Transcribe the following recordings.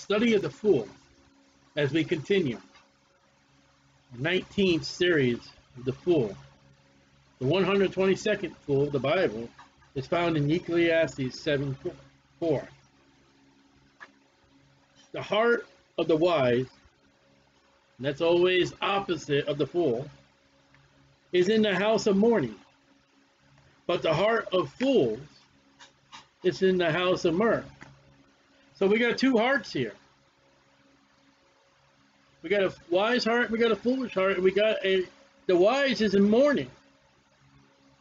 Study of the Fool, as we continue. 19th series of the Fool. The 122nd Fool, the Bible, is found in Ecclesiastes 7:4. The heart of the wise, and that's always opposite of the fool, is in the house of mourning, but the heart of fools is in the house of mirth. So we got two hearts here. We got a wise heart, we got a foolish heart, and we got the wise is in mourning,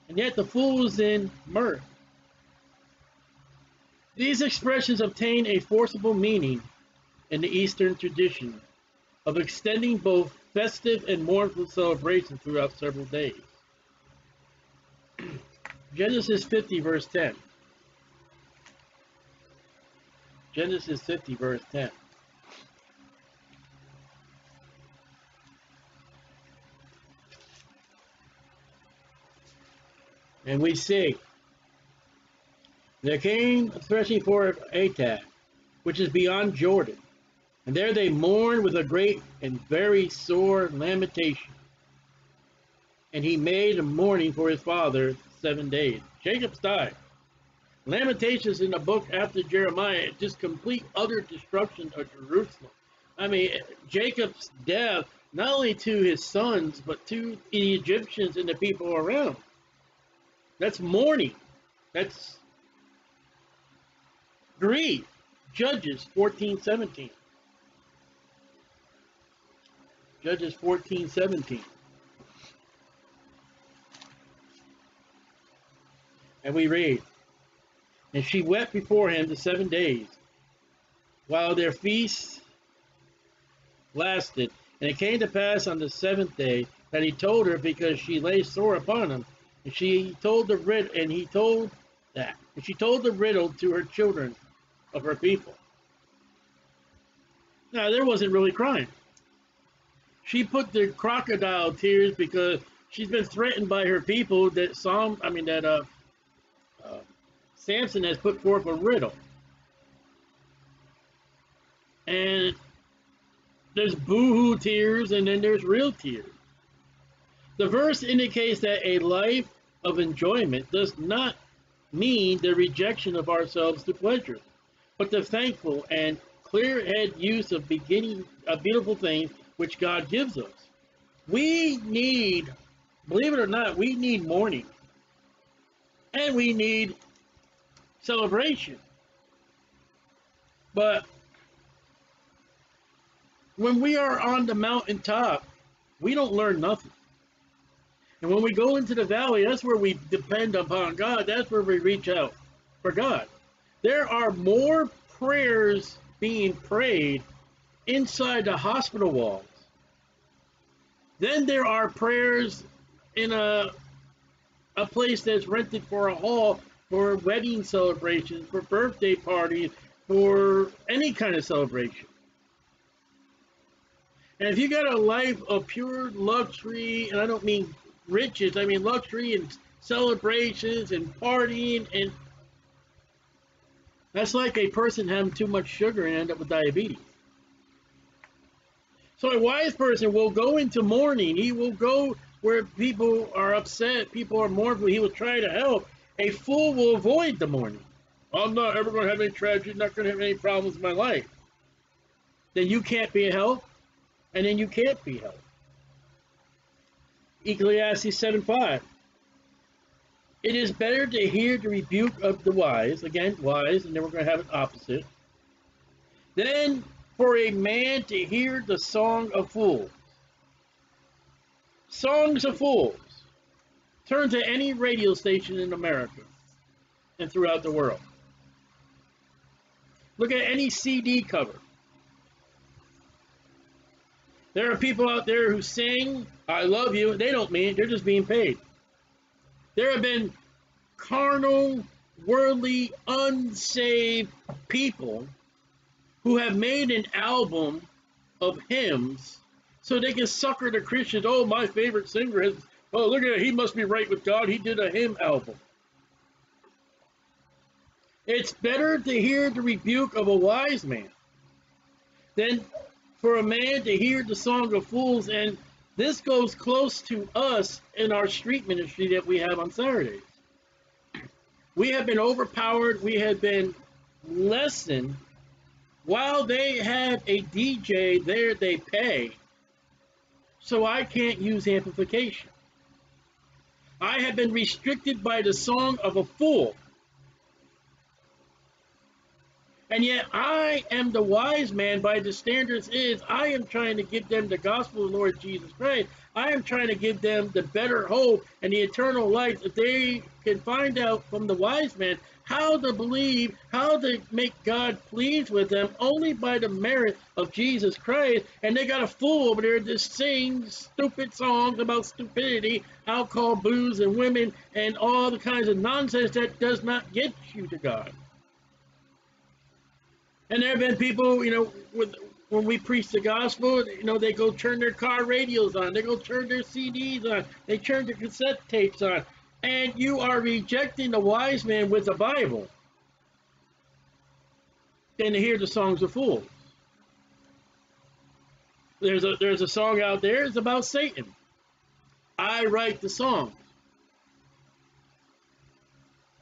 and yet the fool is in mirth. These expressions obtain a forcible meaning in the Eastern tradition of extending both festive and mournful celebrations throughout several days. Genesis 50 verse 10. Genesis 50 verse 10. And we see, there came a threshing floor of Atad, which is beyond Jordan, and there they mourned with a great and very sore lamentation. And he made a mourning for his father 7 days. Jacob's died. Lamentations in the book after Jeremiah, just complete utter destruction of Jerusalem. I mean, Jacob's death, not only to his sons, but to the Egyptians and the people around. That's mourning. That's grief. Judges 14:17. Judges 14:17. And we read, and she wept before him the 7 days, while their feasts lasted. And it came to pass on the 7th day that he told her, because she lay sore upon him. And she told the riddle to her children of her people. Now, there wasn't really crying. She put the crocodile tears because she's been threatened by her people that Samson has put forth a riddle. And there's boohoo tears, and then there's real tears. The verse indicates that a life of enjoyment does not mean the rejection of ourselves to pleasure, but the thankful and clear-headed use of beginning a beautiful thing which God gives us. We need, believe it or not, we need mourning. And we need celebration. But when we are on the mountaintop, we don't learn nothing. And when we go into the valley, that's where we depend upon God. That's where we reach out for God. There are more prayers being prayed inside the hospital walls then there are prayers in a place that's rented for a hall, for wedding celebrations, for birthday parties, for any kind of celebration. And if you got a life of pure luxury, and I don't mean riches, I mean luxury and celebrations and partying, and that's like a person having too much sugar and end up with diabetes. So a wise person will go into mourning. He will go where people are upset, people are mournful. He will try to help. A fool will avoid the mourning. I'm not ever going to have any tragedy, not going to have any problems in my life. Then you can't be helped, and then you can't be helped. Ecclesiastes 7:5. It is better to hear the rebuke of the wise, again, wise, and then we're going to have an opposite, than for a man to hear the song of fools. Songs of fools. Turn to any radio station in America and throughout the world. Look at any CD cover. There are people out there who sing, I love you. They don't mean it. They're just being paid. There have been carnal, worldly, unsaved people who have made an album of hymns so they can sucker the Christians. Oh, my favorite singer has, oh, look at it, he must be right with God. He did a hymn album. It's better to hear the rebuke of a wise man than for a man to hear the song of fools. And this goes close to us in our street ministry that we have on Saturdays. We have been overpowered. We have been lessened. While they have a DJ there, they pay. So I can't use amplification. I have been restricted by the song of a fool. And yet I am the wise man by the standards is, I am trying to give them the gospel of the Lord Jesus Christ. I am trying to give them the better hope and the eternal life that they can find out from the wise man how to believe, how to make God pleased with them only by the merit of Jesus Christ. And they got a fool over there that sings stupid songs about stupidity, alcohol, booze, and women, and all the kinds of nonsense that does not get you to God. And there have been people, you know, when we preach the gospel, you know, they go turn their car radios on, they go turn their CDs on, they turn their cassette tapes on, and you are rejecting the wise man with the Bible and to hear the songs of fools. There's a song out there, it's about Satan. I write the song.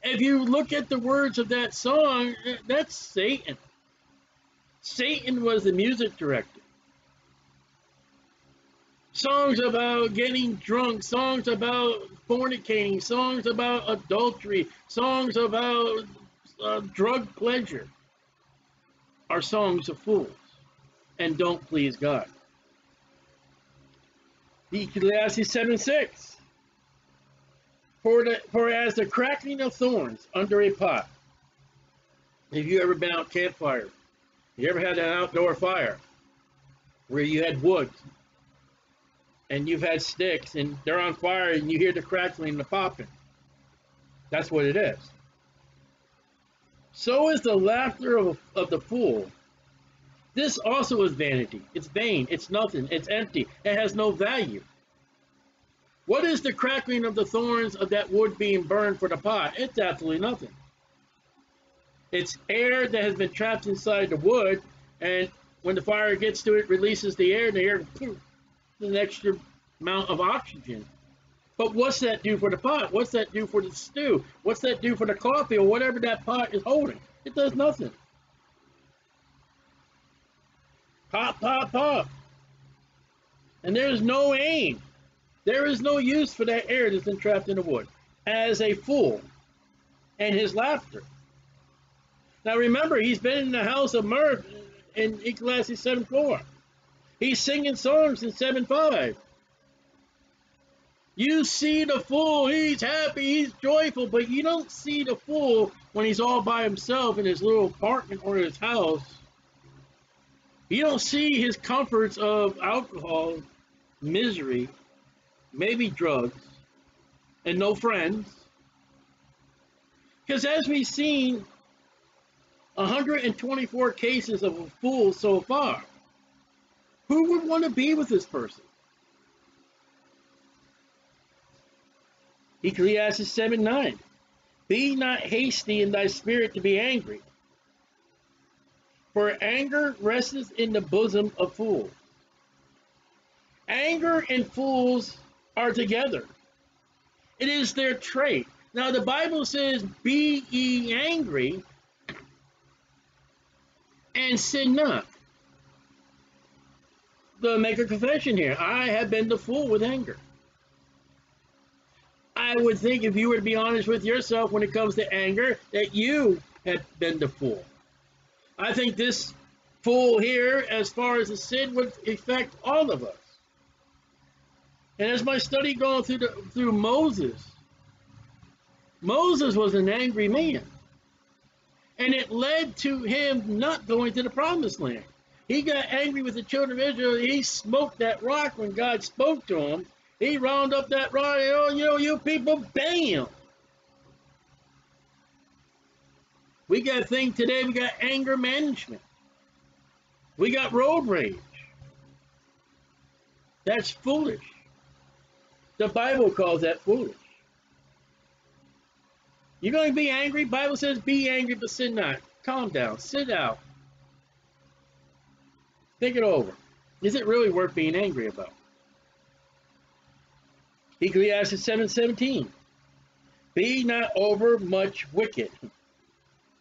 If you look at the words of that song, that's Satan. Satan was the music director. Songs about getting drunk, songs about fornicating, songs about adultery, songs about drug pleasure are songs of fools and don't please God. Ecclesiastes 7:6. For as the crackling of thorns under a pot. Have you ever been out campfire? You ever had an outdoor fire where you had wood and you've had sticks and they're on fire and you hear the crackling and the popping? That's what it is. So is the laughter of the fool. This also is vanity. It's vain. It's nothing. It's empty. It has no value. What is the crackling of the thorns of that wood being burned for the pot? It's absolutely nothing. It's air that has been trapped inside the wood, and when the fire gets to it, releases the air, and the air, poof, an extra amount of oxygen. But what's that do for the pot? What's that do for the stew? What's that do for the coffee or whatever that pot is holding? It does nothing. Pop, pop, pop. And there is no aim. There is no use for that air that's been trapped in the wood. As a fool and his laughter. Now remember, he's been in the house of mirth in Ecclesiastes 7:4. He's singing songs in 7:5. You see the fool, he's happy, he's joyful, but you don't see the fool when he's all by himself in his little apartment or his house. You don't see his comforts of alcohol, misery, maybe drugs, and no friends. Because as we've seen, 124 cases of a fool so far. Who would want to be with this person? Ecclesiastes 7:9. Be not hasty in thy spirit to be angry, for anger resteth in the bosom of fools. Anger and fools are together. It is their trait. Now the Bible says, be ye angry, and sin not. They'll make a confession here. I have been the fool with anger. I would think if you were to be honest with yourself when it comes to anger, that you have been the fool. I think this fool here, as far as the sin, would affect all of us. And as my study going through Moses, Moses was an angry man. And it led to him not going to the promised land. He got angry with the children of Israel. He smoked that rock when God spoke to him. He round up that rock, oh, you know, you people, bam. We got a thing today, we got anger management. We got road rage. That's foolish. The Bible calls that foolish. You're going to be angry? Bible says be angry, but sin not. Calm down. Sit out. Think it over. Is it really worth being angry about? Ecclesiastes 7:17. Be not over much wicked,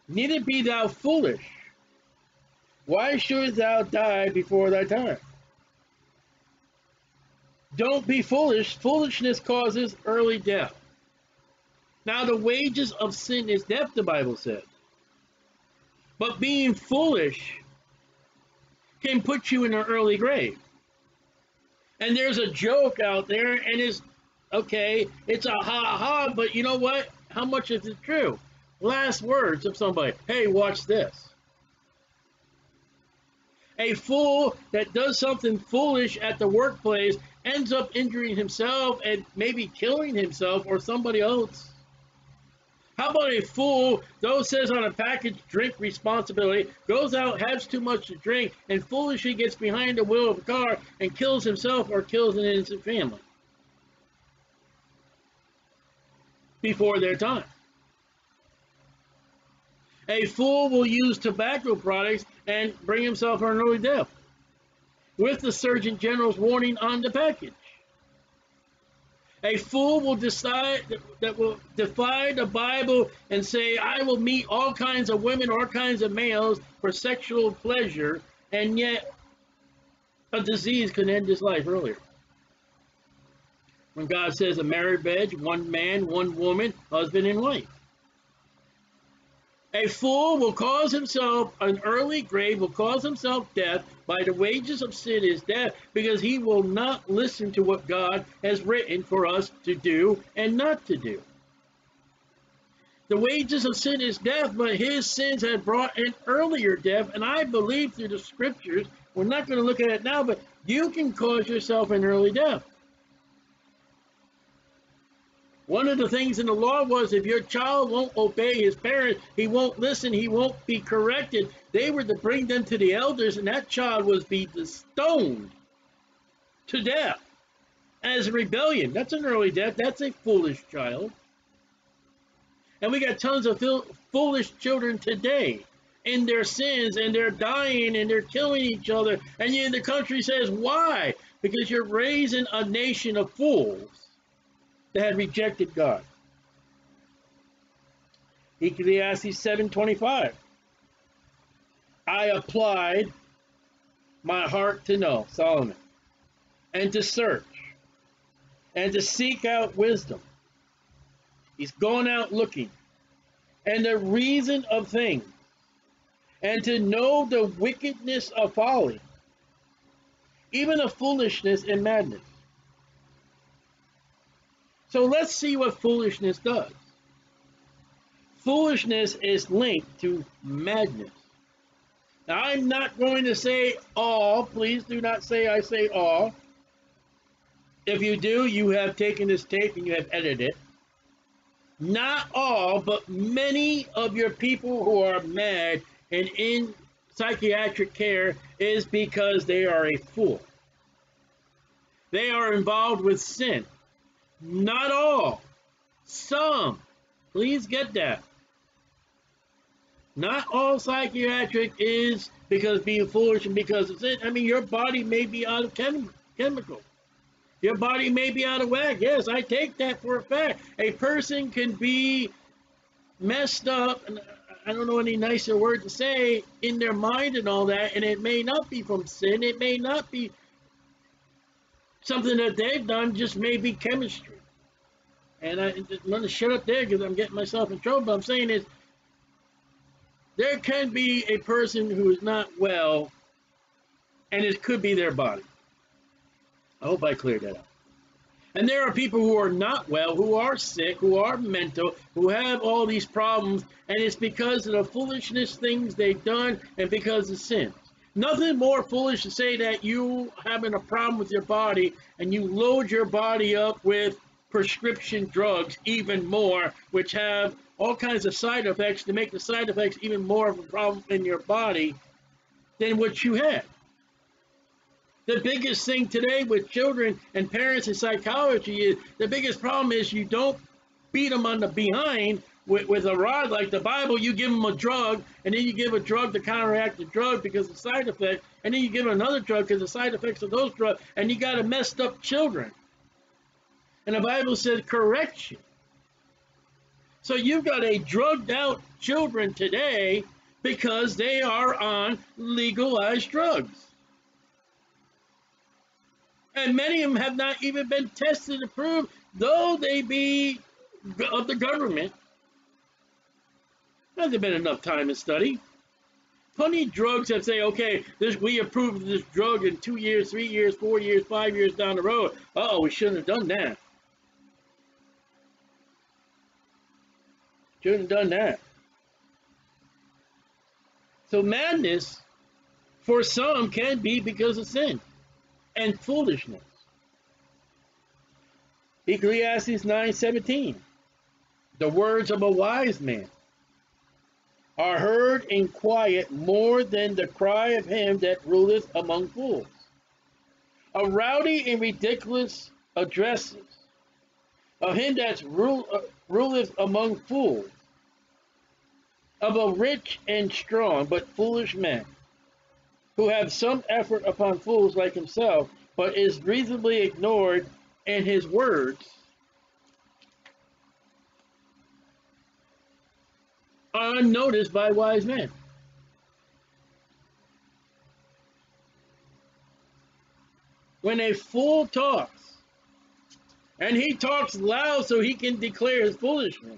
neither be thou foolish. Why shouldst thou die before thy time? Don't be foolish. Foolishness causes early death. Now the wages of sin is death, the Bible says. But being foolish can put you in an early grave. And there's a joke out there, and it's, okay, it's a ha-ha, but you know what? How much is it true? Last words of somebody, hey, watch this. A fool that does something foolish at the workplace ends up injuring himself and maybe killing himself or somebody else. How about a fool, though it says on a package, drink responsibility, goes out, has too much to drink, and foolishly gets behind the wheel of a car and kills himself or kills an innocent family before their time. A fool will use tobacco products and bring himself to an early death, with the Surgeon General's warning on the package. A fool will decide that will defy the Bible and say, I will meet all kinds of women, all kinds of males for sexual pleasure, and yet a disease could end his life earlier. When God says a married bed, one man, one woman, husband and wife. A fool will cause himself an early grave, will cause himself death, by the wages of sin is death, because he will not listen to what God has written for us to do and not to do. The wages of sin is death, but his sins had brought an earlier death, and I believe through the scriptures, we're not going to look at it now, but you can cause yourself an early death. One of the things in the law was if your child won't obey his parents, he won't listen, he won't be corrected, they were to bring them to the elders, and that child was to be stoned to death as a rebellion. That's an early death. That's a foolish child. And we got tons of foolish children today in their sins, and they're dying, and they're killing each other. And yet the country says, why? Because you're raising a nation of fools that had rejected God. Ecclesiastes 7:25. I applied my heart to know, Solomon, and to search, and to seek out wisdom. He's going out looking, and the reason of things, and to know the wickedness of folly, even of foolishness and madness. So let's see what foolishness does. Foolishness is linked to madness. Now, I'm not going to say all. Please do not say I say all. If you do, you have taken this tape and you have edited it. Not all, but many of your people who are mad and in psychiatric care is because they are a fool. They are involved with sin. Not all, some. Please get that. Not all psychiatric is because being foolish and because of sin. I mean, your body may be out of chemical. Your body may be out of whack. Yes, I take that for a fact. A person can be messed up, and I don't know any nicer word to say, in their mind and all that, and it may not be from sin. It may not be something that they've done, just may be chemistry. And I'm going to shut up there because I'm getting myself in trouble. But I'm saying is, there can be a person who is not well, and it could be their body. I hope I cleared that up. And there are people who are not well, who are sick, who are mental, who have all these problems, and it's because of the foolishness things they've done and because of sin. Nothing more foolish to say that you having a problem with your body and you load your body up with prescription drugs even more, which have all kinds of side effects to make the side effects even more of a problem in your body than what you had. The biggest thing today with children and parents in psychology is the biggest problem is you don't beat them on the behind with a rod like the Bible, you give them a drug, and then you give a drug to counteract the drug because of the side effect, and then you give another drug because of the side effects of those drugs, and you got a messed up children. And the Bible says correction. So you've got a drugged out children today because they are on legalized drugs. And many of them have not even been tested to prove, though they be of the government. Hasn't been enough time to study. Plenty of drugs that say, okay, we approved this drug in 2 years, 3 years, 4 years, 5 years down the road. Uh-oh, we shouldn't have done that. Shouldn't have done that. So madness, for some, can be because of sin and foolishness. Ecclesiastes 9:17, the words of a wise man are heard in quiet more than the cry of him that ruleth among fools. A rowdy and ridiculous addresses of him that ruleth among fools, of a rich and strong but foolish man, who have some effort upon fools like himself, but is reasonably ignored in his words, are unnoticed by wise men. When a fool talks, and he talks loud so he can declare his foolishness,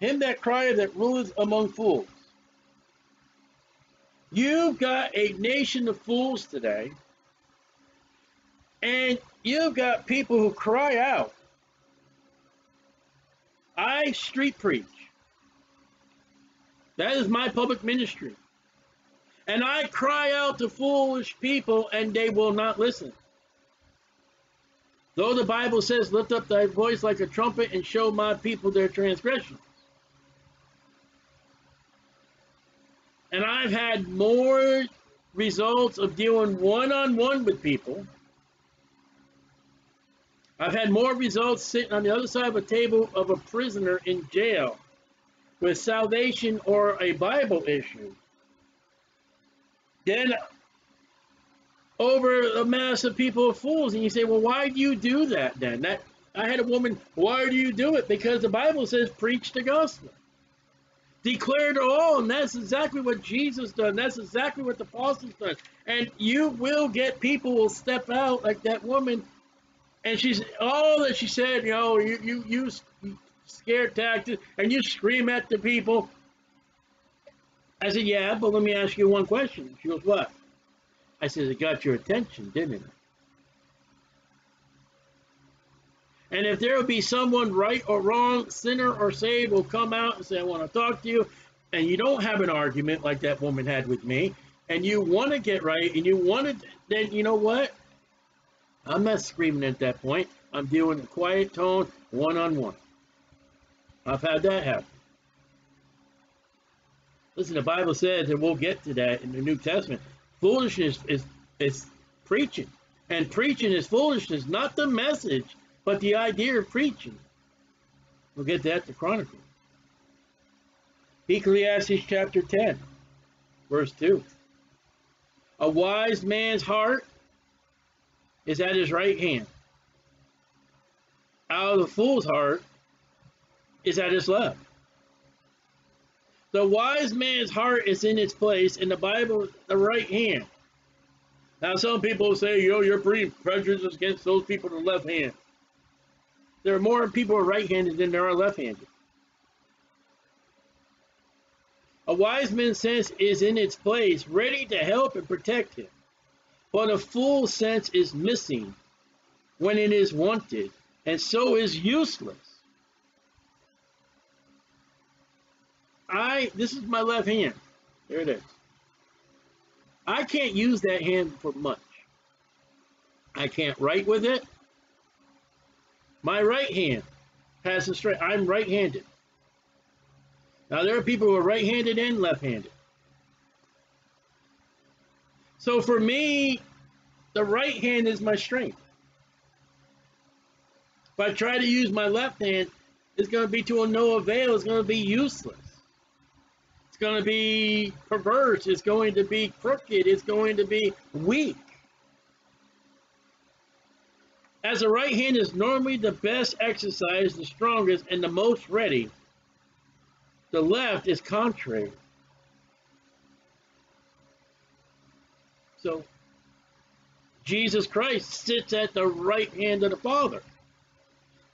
him that crieth that ruleth among fools. You've got a nation of fools today, and you've got people who cry out. I street preach. That is my public ministry. And I cry out to foolish people, and they will not listen. Though the Bible says, lift up thy voice like a trumpet and show my people their transgressions. And I've had more results of dealing one-on-one with people. I've had more results sitting on the other side of a table of a prisoner in jail with salvation or a Bible issue than over a mass of people of fools. And you say, well, why do you do that then? I had a woman, why do you do it? Because the Bible says preach the gospel. Declare to all, and that's exactly what Jesus done. That's exactly what the apostles done. And you will get people will step out like that woman, and she's all that she said. You know, you scare tactics, and you scream at the people. I said, yeah, but let me ask you one question. She goes, what? I said, it got your attention, didn't it? And if there will be someone right or wrong, sinner or saved, will come out and say, I want to talk to you. And you don't have an argument like that woman had with me. And you want to get right. And you want to, then you know what? I'm not screaming at that point. I'm dealing in a quiet tone, one-on-one. I've had that happen. Listen, the Bible says, and we'll get to that in the New Testament, foolishness is preaching. And preaching is foolishness, not the message, but the idea of preaching. We'll get that to Chronicles. Ecclesiastes chapter 10, verse 2. A wise man's heart is at his right hand. Out of the fool's heart is at his left. The wise man's heart is in its place in the Bible, the right hand. Now some people say, yo, you're pretty prejudiced against those people to the left hand. There are more people who are right-handed than there are left-handed. A wise man's sense is in its place, ready to help and protect him. But a fool's sense is missing when it is wanted, and so is useless. This is my left hand. There it is. I can't use that hand for much. I can't write with it. My right hand has the strength. I'm right-handed. Now, there are people who are right-handed and left-handed. So for me, the right hand is my strength. If I try to use my left hand, it's going to be to no avail. It's going to be useless. It's going to be perverse. It's going to be crooked. It's going to be weak. As the right hand is normally the best exercise, the strongest, and the most ready, the left is contrary. So, Jesus Christ sits at the right hand of the Father.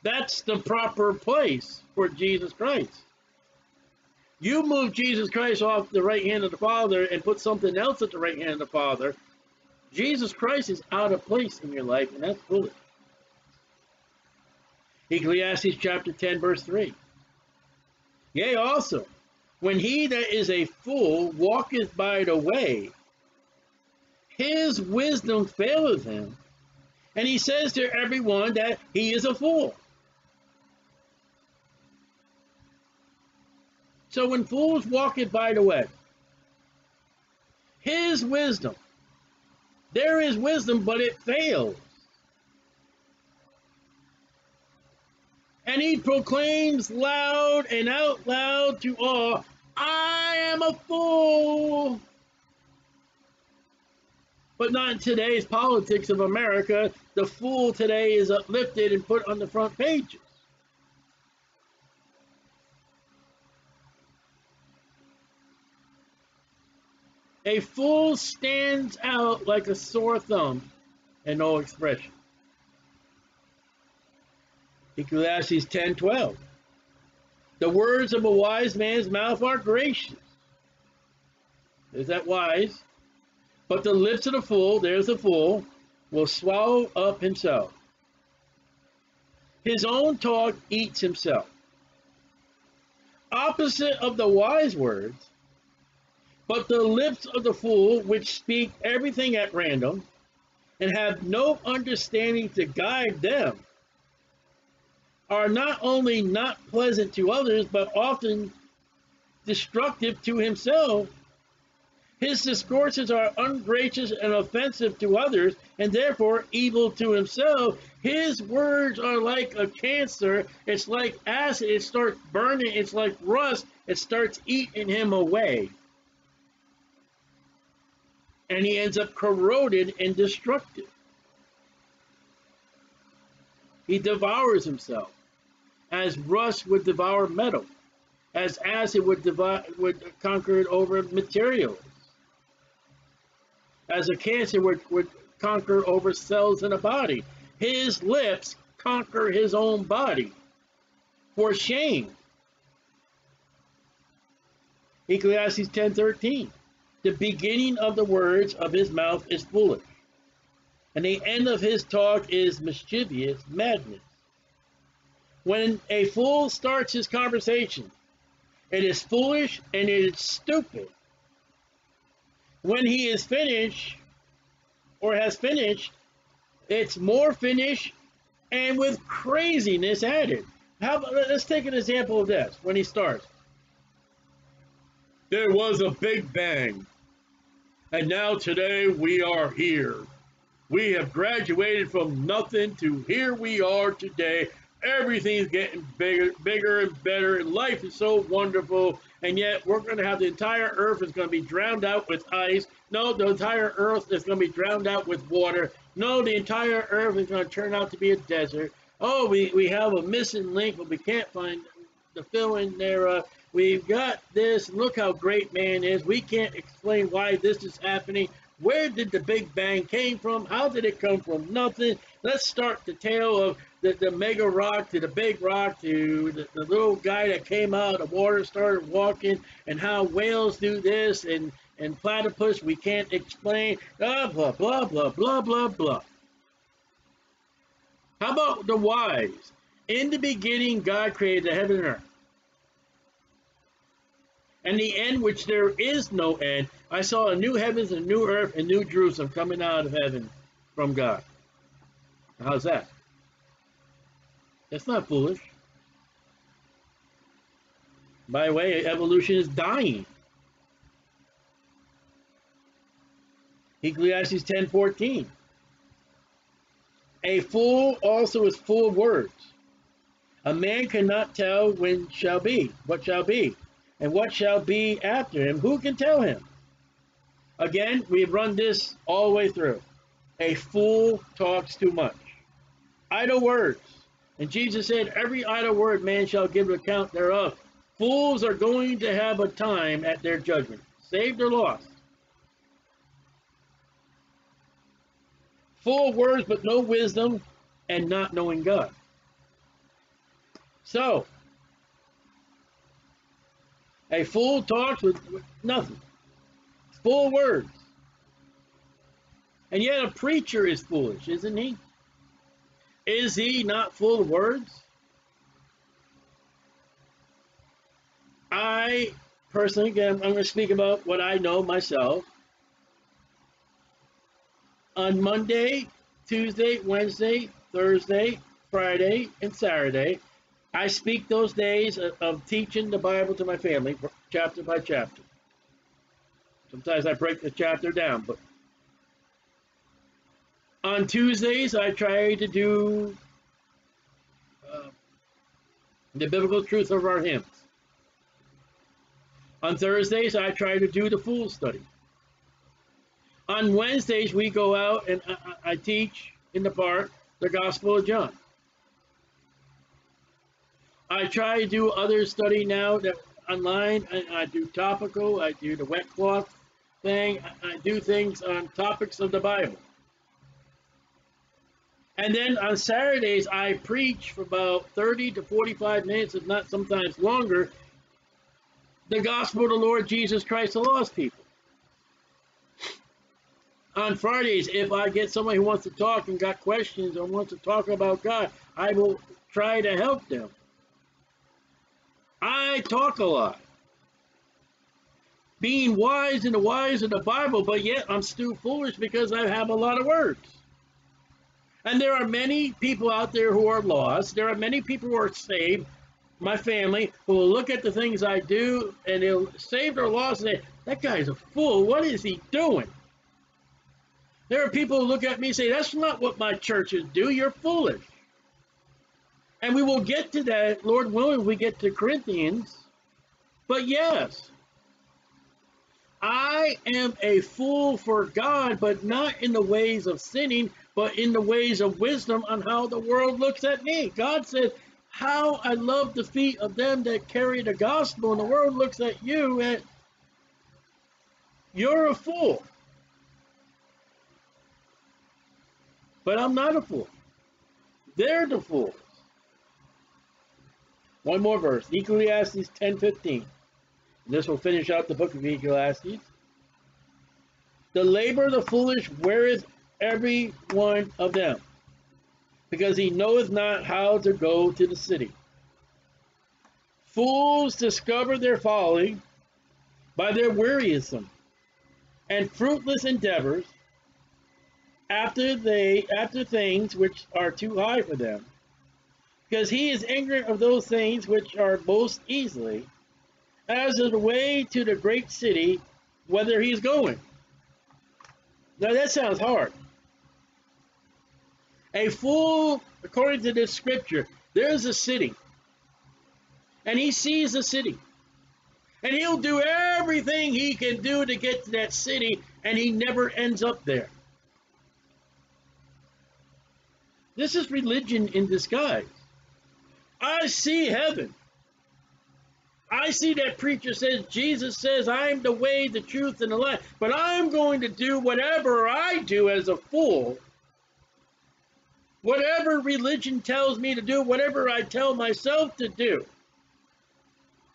That's the proper place for Jesus Christ. You move Jesus Christ off the right hand of the Father and put something else at the right hand of the Father, Jesus Christ is out of place in your life, and that's foolish. Ecclesiastes chapter 10, verse 3. Yea, also, when he that is a fool walketh by the way, his wisdom faileth him, and he says to everyone that he is a fool. So when fools walketh by the way, his wisdom, there is wisdom, but it fails. And he proclaims loud and out loud to all, I am a fool. But not in today's politics of America. The fool today is uplifted and put on the front pages. A fool stands out like a sore thumb and no expression. Ecclesiastes 10:12. The words of a wise man's mouth are gracious. Is that wise? But the lips of the fool, there's a fool, will swallow up himself. His own talk eats himself. Opposite of the wise words, but the lips of the fool, which speak everything at random, and have no understanding to guide them, are not only not pleasant to others, but often destructive to himself. His discourses are ungracious and offensive to others, and therefore evil to himself. His words are like a cancer. It's like acid. It starts burning. It's like rust. It starts eating him away. And he ends up corroded and destructive. He devours himself, as rust would devour metal, as acid would conquer it over materials, as a cancer would conquer over cells in a body. His lips conquer his own body for shame. Ecclesiastes 10:13. The beginning of the words of his mouth is foolish, and the end of his talk is mischievous madness. When a fool starts his conversation, it is foolish and it is stupid. When he is finished, or has finished, it's more finished and with craziness added. Let's take an example of this when he starts. There was a big bang, and now today we are here. We have graduated from nothing to here we are today. Everything's getting bigger and better, and life is so wonderful, and yet we're going to have the entire earth is going to be drowned out with ice. No, the entire earth is going to be drowned out with water. No, the entire earth is going to turn out to be a desert. Oh, we have a missing link, but we can't find the fill-in there. We've got this. Look how great man is. We can't explain why this is happening. Where did the Big Bang came from? How did it come from nothing? Let's start the tale of the mega rock to the big rock to the little guy that came out of the water, started walking, and how whales do this, and platypus we can't explain, blah, blah, blah, blah, blah, blah, blah. How about the wise? In the beginning, God created the heaven and earth. And the end, which there is no end. I saw a new heavens, a new earth, and new Jerusalem coming out of heaven from God. How's that? That's not foolish. By the way, evolution is dying. Ecclesiastes 10:14. A fool also is full of words, A man cannot tell when shall be, what shall be, and what shall be after him. Who can tell him? Again, we've run this all the way through. A fool talks too much. Idle words. And Jesus said, every idle word man shall give an account thereof. Fools are going to have a time at their judgment, saved or lost. Full of words but no wisdom, and not knowing God. So, a fool talks with nothing. Full words. And yet a preacher is foolish, isn't he? Is he not full of words? I personally, again, I'm going to speak about what I know myself. On Monday, Tuesday, Wednesday, Thursday, Friday, and Saturday, I speak those days of teaching the Bible to my family, chapter by chapter. Sometimes I break the chapter down, but on Tuesdays, I try to do the biblical truth of our hymns. On Thursdays, I try to do the fool study. On Wednesdays, we go out and I teach in the park the Gospel of John. I try to do other study now that online. I do topical, I do the wet cloth thing, I do things on topics of the Bible. And then on Saturdays, I preach for about 30 to 45 minutes, if not sometimes longer, the gospel of the Lord Jesus Christ to lost people. On Fridays, if I get somebody who wants to talk and got questions or wants to talk about God, I will try to help them. I talk a lot. Being wise in the wise of the Bible, but yet I'm still foolish because I have a lot of words. And there are many people out there who are lost. There are many people who are saved, my family, who will look at the things I do, and they'll saved or lost and say, that guy's a fool, what is he doing? There are people who look at me and say, that's not what my churches do, you're foolish. And we will get to that, Lord willing, we get to Corinthians. But yes, I am a fool for God, but not in the ways of sinning, but in the ways of wisdom on how the world looks at me. God said, how I love the feet of them that carry the gospel, and the world looks at you and you're a fool. But I'm not a fool. They're the fools. One more verse, Ecclesiastes 10:15. This will finish out the book of Ecclesiastes. The labor of the foolish weareth every one of them, because he knoweth not how to go to the city. Fools discover their folly by their wearisome and fruitless endeavors after things which are too high for them, because he is ignorant of those things which are most easily, as of the way to the great city, whether he's going. Now that sounds hard. A fool, according to this scripture, there's a city. And he sees the city. And he'll do everything he can do to get to that city, and he never ends up there. This is religion in disguise. I see heaven. I see that preacher says, Jesus says, I am the way, the truth, and the life. But I'm going to do whatever I do as a fool. Whatever religion tells me to do, whatever I tell myself to do.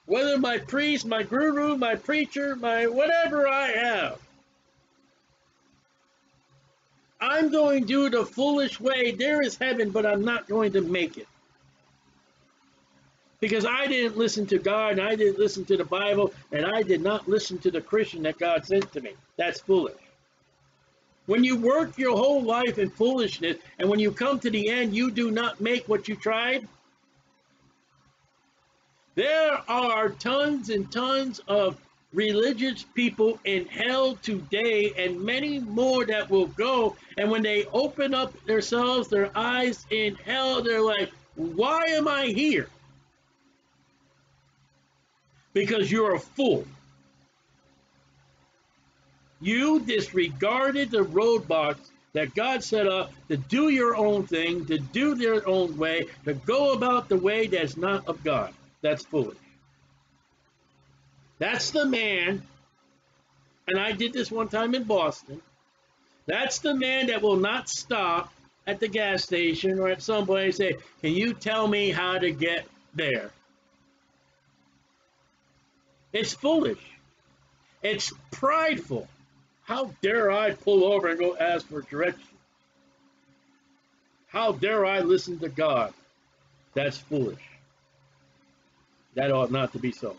Whether my priest, my guru, my preacher, my whatever I have. I'm going to do the foolish way. There is heaven, but I'm not going to make it. Because I didn't listen to God, and I didn't listen to the Bible, and I did not listen to the Christian that God sent to me. That's foolish. When you work your whole life in foolishness, and when you come to the end, you do not make what you tried. There are tons and tons of religious people in hell today, and many more that will go, and when they open up themselves, their eyes in hell, they're like, Why am I here? Because you're a fool. You disregarded the roadblocks that God set up to do your own thing, to do their own way, to go about the way that's not of God. That's foolish. That's the man, and I did this one time in Boston, that's the man that will not stop at the gas station or at some place and say, can you tell me how to get there? It's foolish. It's prideful. How dare I pull over and go ask for directions? How dare I listen to God? That's foolish. That ought not to be so.